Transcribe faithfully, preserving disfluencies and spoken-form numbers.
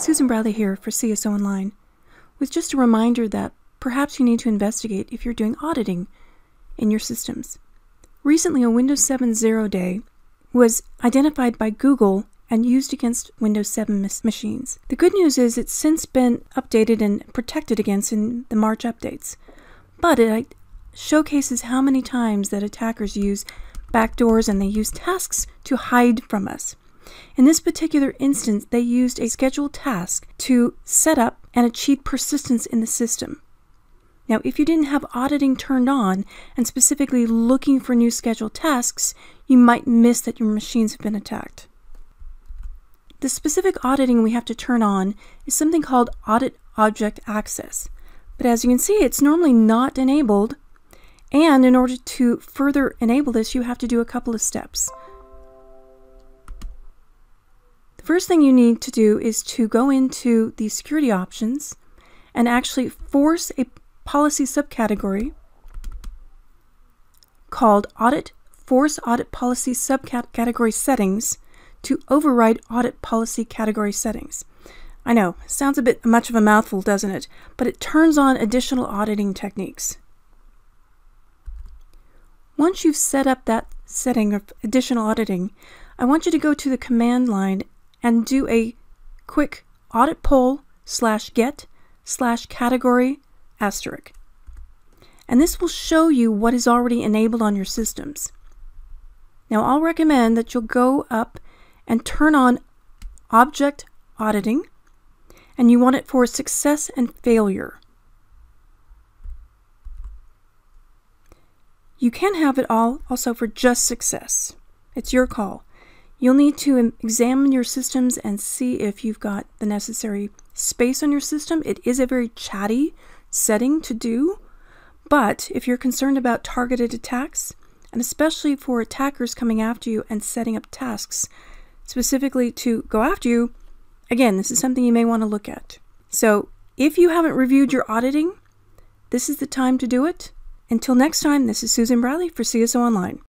Susan Bradley here for C S O Online, with just a reminder that perhaps you need to investigate if you're doing auditing in your systems. Recently, a Windows seven zero day was identified by Google and used against Windows seven machines. The good news is it's since been updated and protected against in the March updates, but it showcases how many times that attackers use backdoors and they use tasks to hide from us. In this particular instance, they used a scheduled task to set up and achieve persistence in the system. Now, if you didn't have auditing turned on and specifically looking for new scheduled tasks, you might miss that your machines have been attacked. The specific auditing we have to turn on is something called Audit Object Access. But as you can see, it's normally not enabled. And in order to further enable this, you have to do a couple of steps. The first thing you need to do is to go into the security options and actually force a policy subcategory called Audit Force Audit Policy Subcategory Settings to override audit policy category settings. I know, sounds a bit much of a mouthful, doesn't it? But it turns on additional auditing techniques. Once you've set up that setting of additional auditing, I want you to go to the command line and do a quick audit poll slash get slash category asterisk. And this will show you what is already enabled on your systems. Now, I'll recommend that you'll go up and turn on object auditing, and you want it for success and failure. You can have it all also for just success. It's your call. You'll need to examine your systems and see if you've got the necessary space on your system. It is a very chatty setting to do, but if you're concerned about targeted attacks, and especially for attackers coming after you and setting up tasks specifically to go after you, again, this is something you may want to look at. So if you haven't reviewed your auditing, this is the time to do it. Until next time, this is Susan Bradley for C S O Online.